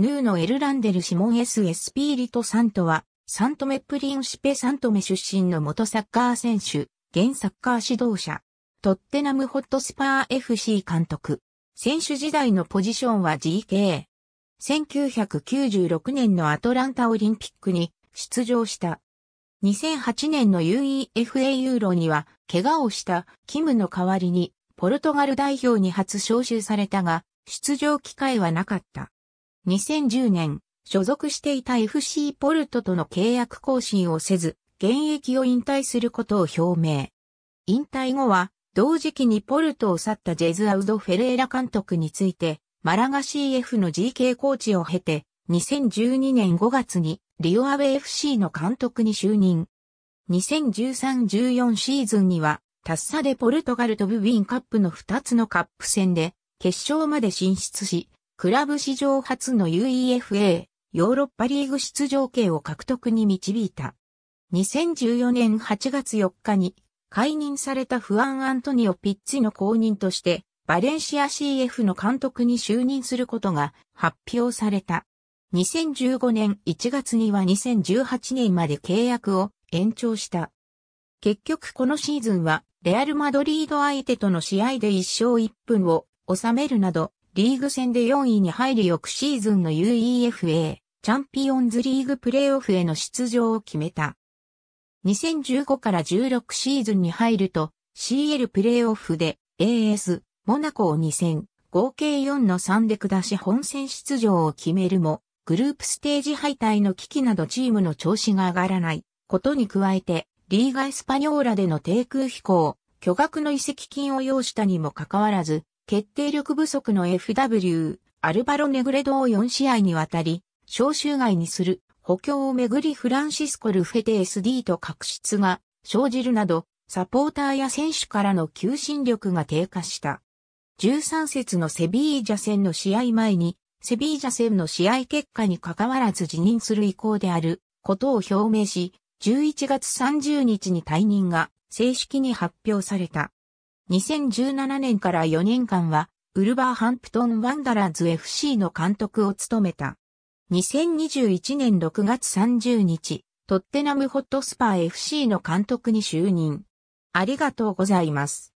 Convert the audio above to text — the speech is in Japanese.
ヌーノ・エルランデル・シモン・エス・エスピーリト・サントは、サントメ・プリンシペ・サントメ出身の元サッカー選手、現サッカー指導者、トッテナム・ホットスパー FC 監督。選手時代のポジションは GK。1996年のアトランタオリンピックに出場した。2008年の UEFA ユーロには、怪我をしたキムの代わりに、ポルトガル代表に初招集されたが、出場機会はなかった。2010年、所属していた FC ポルトとの契約更新をせず、現役を引退することを表明。引退後は、同時期にポルトを去ったジェズアウド・フェレーラ監督について、マラガ CF の GK コーチを経て、2012年5月にリオアベ FC の監督に就任。2013-14 シーズンには、タッサでポルトガルとブビンカップの2つのカップ戦で、決勝まで進出し、クラブ史上初の UEFA、ヨーロッパリーグ出場権を獲得に導いた。2014年8月4日に解任されたフアン・アントニオ・ピッチの後任としてバレンシア CF の監督に就任することが発表された。2015年1月には2018年まで契約を延長した。結局このシーズンはレアル・マドリード相手との試合で1勝1分を収めるなど、リーグ戦で4位に入り翌シーズンの UEFA チャンピオンズリーグプレーオフへの出場を決めた。2015から16シーズンに入ると CL プレーオフで AS モナコを2戦合計 4-3 で下し本戦出場を決めるもグループステージ敗退の危機などチームの調子が上がらないことに加えてリーガ・エスパニョーラでの低空飛行、巨額の移籍金を要したにもかかわらず決定力不足の FW、アルバロネグレドを4試合にわたり、招集外にする補強をめぐりフランシスコ・ルフェテ SD と確執が生じるなど、サポーターや選手からの求心力が低下した。13節のセビージャ戦の試合前に、セビージャ戦の試合結果に関わらず辞任する意向であることを表明し、11月30日に退任が正式に発表された。2017年から4年間は、ウルバーハンプトン・ワンダラーズ FC の監督を務めた。2021年6月30日、トッテナム・ホットスパー FC の監督に就任。ありがとうございます。